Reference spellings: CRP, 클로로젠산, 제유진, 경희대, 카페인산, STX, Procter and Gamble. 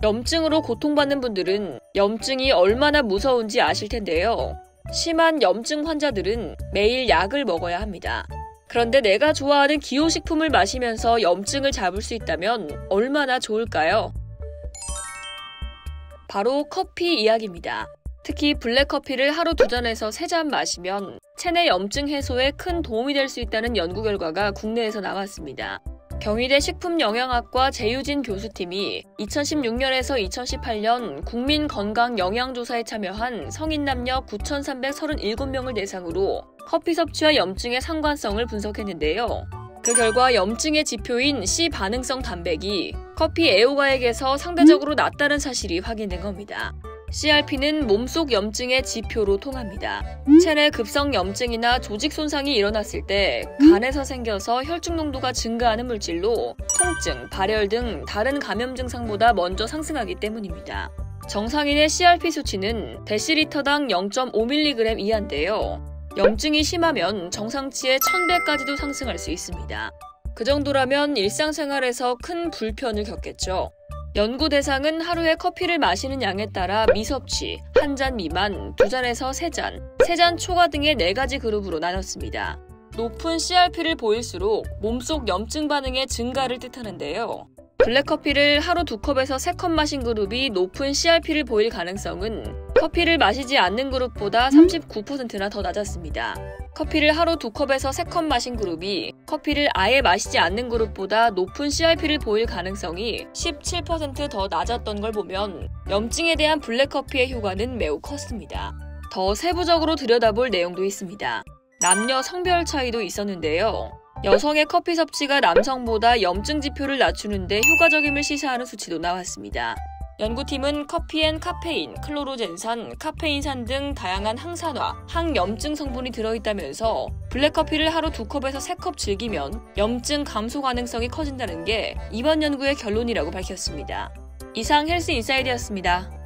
염증으로 고통받는 분들은 염증이 얼마나 무서운지 아실 텐데요. 심한 염증 환자들은 매일 약을 먹어야 합니다. 그런데 내가 좋아하는 기호식품을 마시면서 염증을 잡을 수 있다면 얼마나 좋을까요? 바로 커피 이야기입니다. 특히 블랙커피를 하루 2잔에서 3잔 마시면 체내 염증 해소에 큰 도움이 될 수 있다는 연구 결과가 국내에서 나왔습니다. 경희대 식품영양학과 제유진 교수팀이 2016년에서 2018년 국민건강영양조사에 참여한 성인 남녀 9,337명을 대상으로 커피 섭취와 염증의 상관성을 분석했는데요. 그 결과 염증의 지표인 C 반응성 단백이 커피 애호가에게서 상대적으로 낮다는 사실이 확인된 겁니다. CRP는 몸속 염증의 지표로 통합니다. 체내 급성 염증이나 조직 손상이 일어났을 때 간에서 생겨서 혈중 농도가 증가하는 물질로 통증, 발열 등 다른 감염 증상보다 먼저 상승하기 때문입니다. 정상인의 CRP 수치는 데시리터당 0.5mg 이하인데요. 염증이 심하면 정상치의 1000배까지도 상승할 수 있습니다. 그 정도라면 일상생활에서 큰 불편을 겪겠죠. 연구 대상은 하루에 커피를 마시는 양에 따라 미섭취, 1잔 미만, 2잔에서 3잔, 3잔 초과 등의 4가지 그룹으로 나눴습니다. 높은 CRP를 보일수록 몸속 염증 반응의 증가를 뜻하는데요. 블랙커피를 하루 2컵에서 3컵 마신 그룹이 높은 CRP를 보일 가능성은 커피를 마시지 않는 그룹보다 39%나 더 낮았습니다. 커피를 하루 2컵에서 3컵 마신 그룹이 커피를 아예 마시지 않는 그룹보다 높은 CRP를 보일 가능성이 17% 더 낮았던 걸 보면 염증에 대한 블랙커피의 효과는 매우 컸습니다. 더 세부적으로 들여다볼 내용도 있습니다. 남녀 성별 차이도 있었는데요. 여성의 커피 섭취가 남성보다 염증 지표를 낮추는데 효과적임을 시사하는 수치도 나왔습니다. 연구팀은 커피엔 카페인, 클로로젠산, 카페인산 등 다양한 항산화, 항염증 성분이 들어있다면서 블랙커피를 하루 2컵에서 3컵 즐기면 염증 감소 가능성이 커진다는 게 이번 연구의 결론이라고 밝혔습니다. 이상 헬스 인사이드였습니다.